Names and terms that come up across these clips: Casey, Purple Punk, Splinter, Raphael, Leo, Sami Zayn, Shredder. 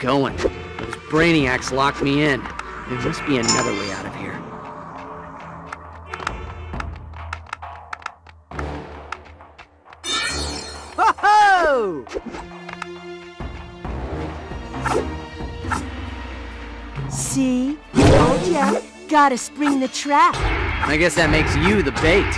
going. Those brainiacs locked me in. There must be another way out of here. Ho-ho! See? Oh yeah, gotta spring the trap. I guess that makes you the bait.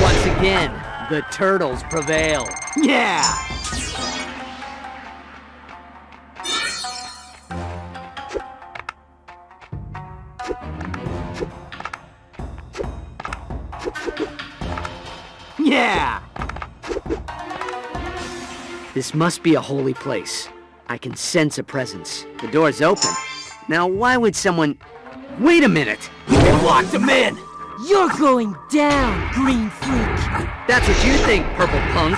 Once again, the turtles prevail. Yeah! Yeah! This must be a holy place. I can sense a presence. The door's open. Now why would someone... Wait a minute! They locked him in! You're going down, Green Freak! That's what you think, Purple Punk!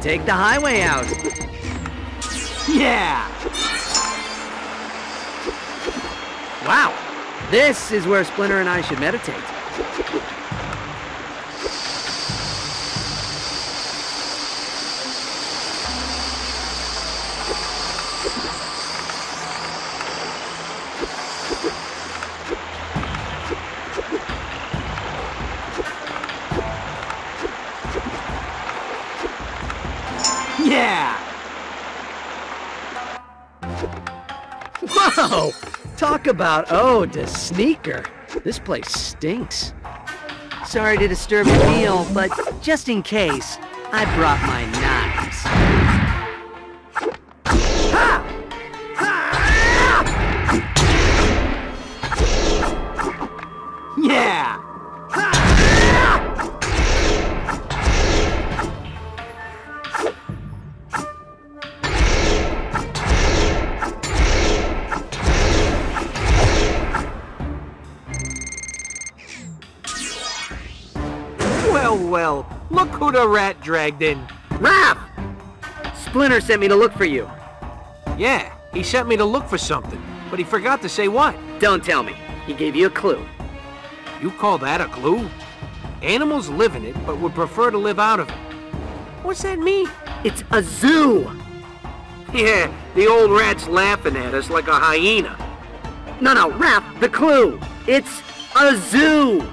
Take the highway out. Yeah! Wow! This is where Splinter and I should meditate. Yeah! Whoa! Talk about ode to sneaker. This place stinks. Sorry to disturb your meal, but just in case, I brought my knives. Ha! Ha! Yeah! Well, look who the rat dragged in. Raph! Splinter sent me to look for you. Yeah, he sent me to look for something, but he forgot to say what. Don't tell me. He gave you a clue. You call that a clue? Animals live in it, but would prefer to live out of it. What's that mean? It's a zoo! Yeah, the old rat's laughing at us like a hyena. No, Raph, the clue! It's a zoo!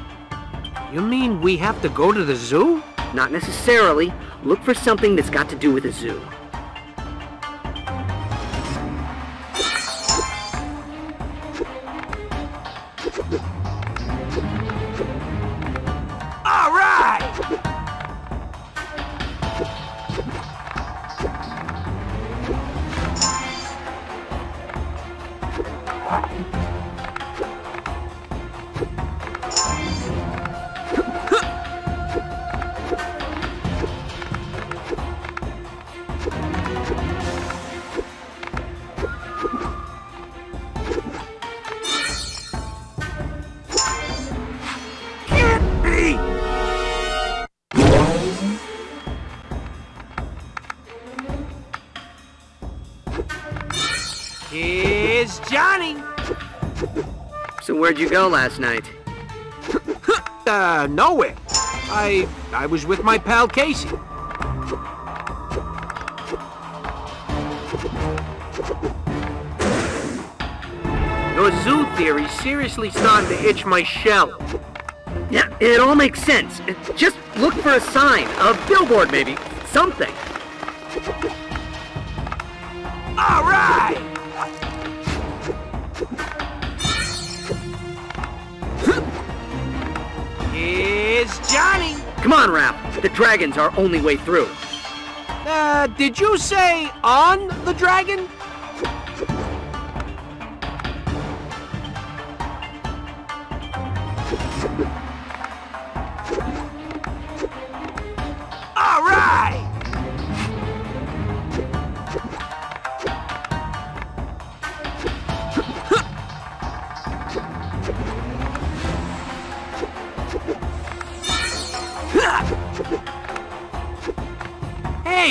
You mean we have to go to the zoo? Not necessarily. Look for something that's got to do with a zoo. All right! Here's Johnny! So where'd you go last night? Nowhere. I was with my pal Casey. Your zoo theory's seriously starting to itch my shell. Yeah, it all makes sense. Just look for a sign, a billboard maybe, something. All right! Here's Johnny! Come on, Raph! The dragon's our only way through. Did you say on the dragon?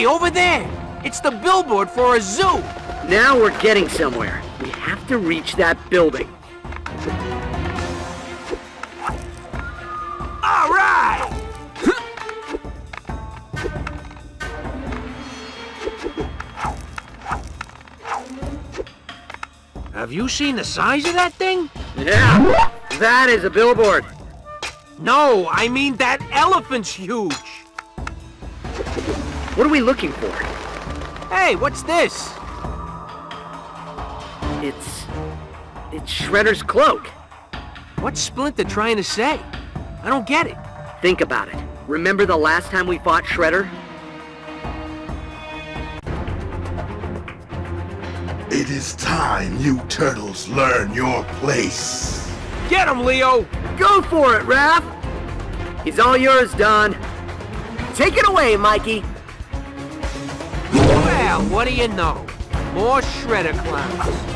Over there! It's the billboard for a zoo! Now we're getting somewhere. We have to reach that building. All right! Have you seen the size of that thing? Yeah! That is a billboard! No, I mean that elephant's huge! What are we looking for? Hey, what's this? It's Shredder's cloak. What's Splinter trying to say? I don't get it. Think about it. Remember the last time we fought Shredder? It is time you turtles learn your place. Get him, Leo! Go for it, Raph! He's all yours, Don. Take it away, Mikey. Well, what do you know? More Shredder clowns.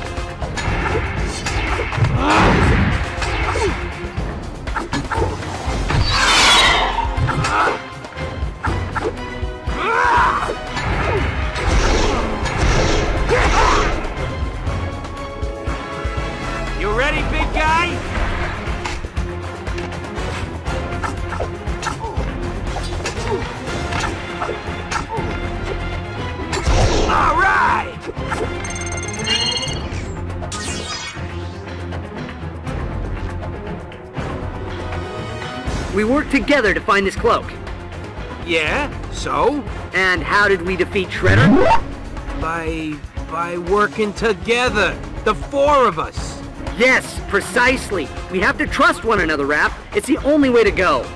You ready, big guy? All right! We worked together to find this cloak. Yeah, so? And how did we defeat Shredder? By working together, the four of us. Yes, precisely. We have to trust one another, Raph. It's the only way to go.